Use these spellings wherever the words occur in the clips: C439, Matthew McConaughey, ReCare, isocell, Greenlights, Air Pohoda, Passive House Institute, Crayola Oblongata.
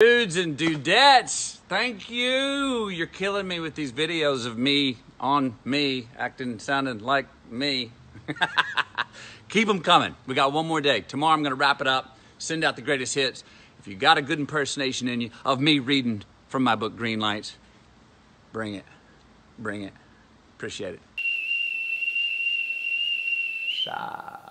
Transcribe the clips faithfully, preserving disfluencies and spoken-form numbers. Dudes and dudettes, thank you. You're killing me with these videos of me on me acting, sounding like me. Keep them coming. We got one more day. Tomorrow I'm going to wrap it up, send out the greatest hits. If you got a good impersonation in you of me reading from my book Greenlights, bring it. Bring it. Appreciate it. Stop.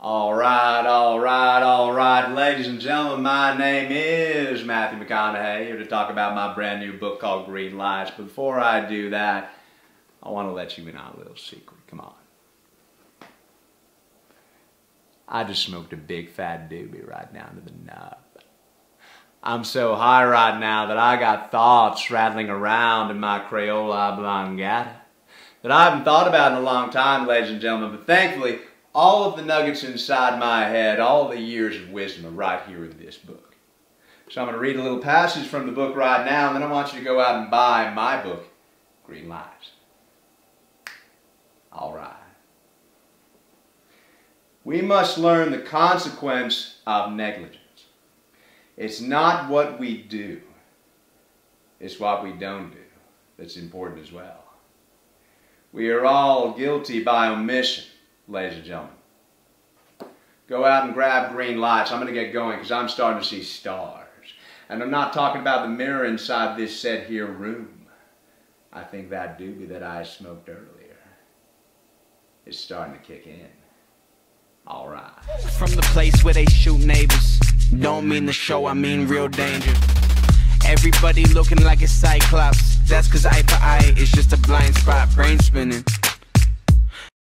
All right, all right, all right, ladies and gentlemen, my name is Matthew McConaughey, here to talk about my brand new book called Green Lights. But before I do that, I want to let you in on a little secret. Come on. I just smoked a big fat doobie right down to the nub. I'm so high right now that I got thoughts rattling around in my Crayola Oblongata that I haven't thought about in a long time, ladies and gentlemen, but thankfully, all of the nuggets inside my head, all the years of wisdom are right here in this book. So I'm going to read a little passage from the book right now, and then I want you to go out and buy my book, Green Lights. All right. We must learn the consequence of negligence. It's not what we do. It's what we don't do that's important as well. We are all guilty by omission. Ladies and gentlemen, go out and grab green lights. I'm going to get going because I'm starting to see stars. And I'm not talking about the mirror inside this set here room. I think that doobie that I smoked earlier is starting to kick in. All right. From the place where they shoot neighbors, don't mean the show, I mean real danger. Everybody looking like a cyclops. That's because eye for eye is just a blind spot, brain spinning.